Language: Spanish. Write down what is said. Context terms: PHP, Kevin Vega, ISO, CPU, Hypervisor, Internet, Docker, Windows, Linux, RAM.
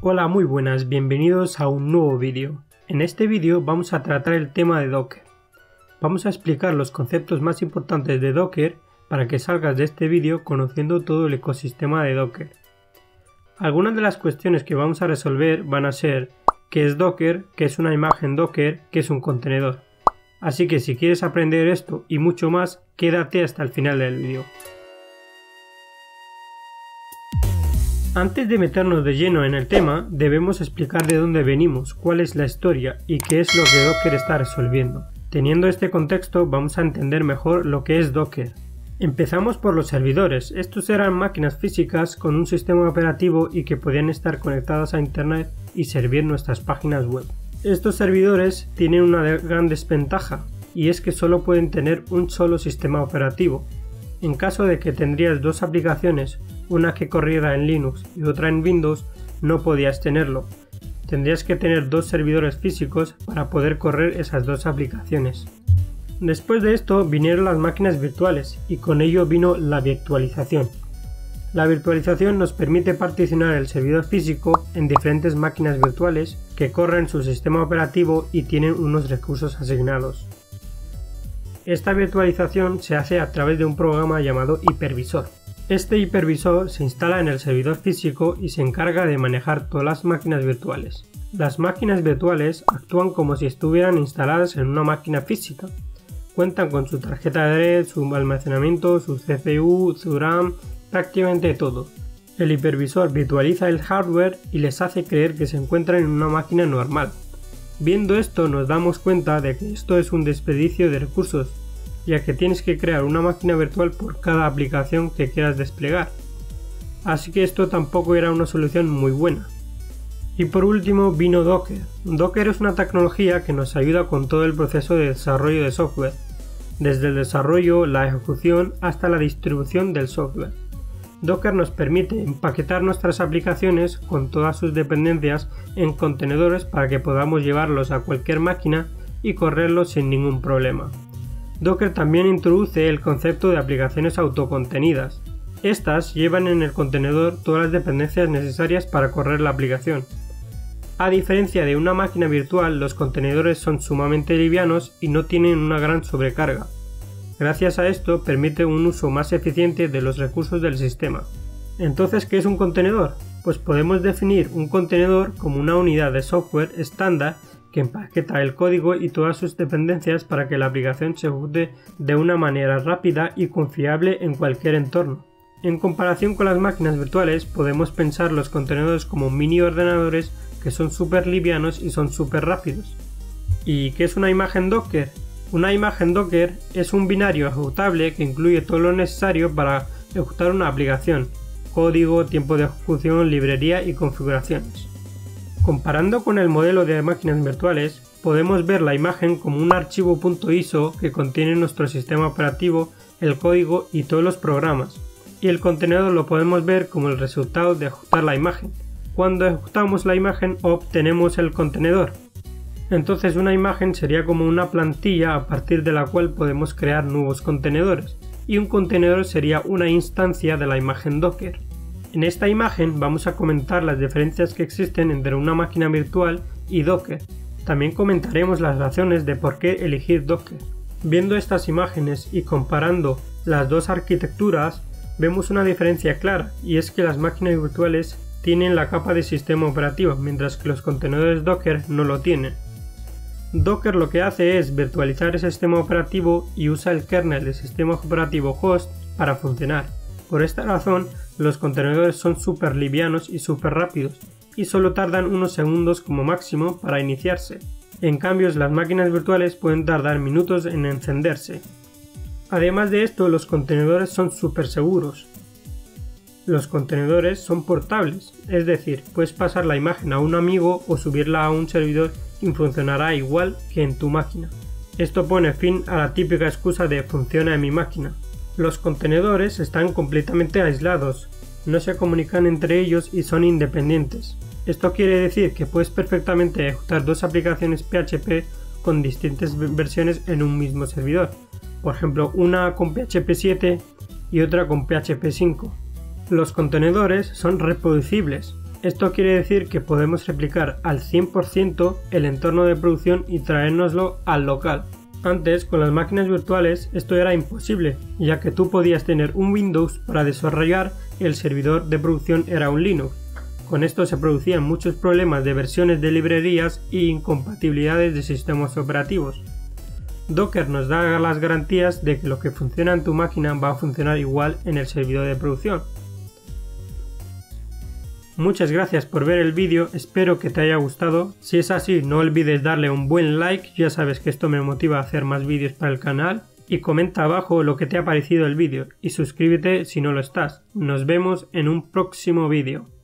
Hola, muy buenas, bienvenidos a un nuevo vídeo. En este vídeo vamos a tratar el tema de Docker. Vamos a explicar los conceptos más importantes de Docker para que salgas de este vídeo conociendo todo el ecosistema de Docker. Algunas de las cuestiones que vamos a resolver van a ser qué es Docker, qué es una imagen Docker, qué es un contenedor. Así que si quieres aprender esto y mucho más, quédate hasta el final del vídeo. Antes de meternos de lleno en el tema, debemos explicar de dónde venimos, cuál es la historia y qué es lo que Docker está resolviendo. Teniendo este contexto, vamos a entender mejor lo que es Docker. Empezamos por los servidores. Estos eran máquinas físicas con un sistema operativo y que podían estar conectadas a Internet y servir nuestras páginas web. Estos servidores tienen una gran desventaja, y es que solo pueden tener un solo sistema operativo. En caso de que tendrías dos aplicaciones, una que corriera en Linux y otra en Windows, no podías tenerlo. Tendrías que tener dos servidores físicos para poder correr esas dos aplicaciones. Después de esto vinieron las máquinas virtuales y con ello vino la virtualización. La virtualización nos permite particionar el servidor físico en diferentes máquinas virtuales que corren su sistema operativo y tienen unos recursos asignados. Esta virtualización se hace a través de un programa llamado hipervisor. Este hipervisor se instala en el servidor físico y se encarga de manejar todas las máquinas virtuales. Las máquinas virtuales actúan como si estuvieran instaladas en una máquina física. Cuentan con su tarjeta de red, su almacenamiento, su CPU, su RAM, prácticamente todo. El hipervisor virtualiza el hardware y les hace creer que se encuentran en una máquina normal. Viendo esto nos damos cuenta de que esto es un desperdicio de recursos, ya que tienes que crear una máquina virtual por cada aplicación que quieras desplegar. Así que esto tampoco era una solución muy buena. Y por último vino Docker. Docker es una tecnología que nos ayuda con todo el proceso de desarrollo de software, desde el desarrollo, la ejecución hasta la distribución del software. Docker nos permite empaquetar nuestras aplicaciones con todas sus dependencias en contenedores para que podamos llevarlos a cualquier máquina y correrlos sin ningún problema. Docker también introduce el concepto de aplicaciones autocontenidas. Estas llevan en el contenedor todas las dependencias necesarias para correr la aplicación. A diferencia de una máquina virtual, los contenedores son sumamente livianos y no tienen una gran sobrecarga. Gracias a esto permite un uso más eficiente de los recursos del sistema. Entonces, ¿qué es un contenedor? Pues podemos definir un contenedor como una unidad de software estándar que empaqueta el código y todas sus dependencias para que la aplicación se ejecute de una manera rápida y confiable en cualquier entorno. En comparación con las máquinas virtuales, podemos pensar los contenedores como mini ordenadores que son súper livianos y son súper rápidos. ¿Y qué es una imagen Docker? Una imagen Docker es un binario ejecutable que incluye todo lo necesario para ejecutar una aplicación: código, tiempo de ejecución, librería y configuraciones. Comparando con el modelo de máquinas virtuales, podemos ver la imagen como un archivo .iso que contiene nuestro sistema operativo, el código y todos los programas, y el contenedor lo podemos ver como el resultado de ejecutar la imagen. Cuando ejecutamos la imagen obtenemos el contenedor. Entonces una imagen sería como una plantilla a partir de la cual podemos crear nuevos contenedores, y un contenedor sería una instancia de la imagen Docker. En esta imagen vamos a comentar las diferencias que existen entre una máquina virtual y Docker. También comentaremos las razones de por qué elegir Docker. Viendo estas imágenes y comparando las dos arquitecturas, vemos una diferencia clara, y es que las máquinas virtuales tienen la capa de sistema operativo, mientras que los contenedores Docker no lo tienen. Docker lo que hace es virtualizar el sistema operativo y usa el kernel del sistema operativo host para funcionar. Por esta razón, los contenedores son súper livianos y súper rápidos, y solo tardan unos segundos como máximo para iniciarse. En cambio, las máquinas virtuales pueden tardar minutos en encenderse. Además de esto, los contenedores son súper seguros. Los contenedores son portables, es decir, puedes pasar la imagen a un amigo o subirla a un servidor y funcionará igual que en tu máquina. Esto pone fin a la típica excusa de funciona en mi máquina. Los contenedores están completamente aislados, no se comunican entre ellos y son independientes. Esto quiere decir que puedes perfectamente ejecutar dos aplicaciones PHP con distintas versiones en un mismo servidor, por ejemplo, una con PHP 7 y otra con PHP 5. Los contenedores son reproducibles, Esto quiere decir que podemos replicar al 100% el entorno de producción y traérnoslo al local. Antes, con las máquinas virtuales, esto era imposible, ya que tú podías tener un Windows para desarrollar y el servidor de producción era un Linux. Con esto se producían muchos problemas de versiones de librerías e incompatibilidades de sistemas operativos. Docker nos da las garantías de que lo que funciona en tu máquina va a funcionar igual en el servidor de producción. Muchas gracias por ver el vídeo, espero que te haya gustado. Si es así, no olvides darle un buen like, ya sabes que esto me motiva a hacer más vídeos para el canal. Y comenta abajo lo que te ha parecido el vídeo y suscríbete si no lo estás. Nos vemos en un próximo vídeo.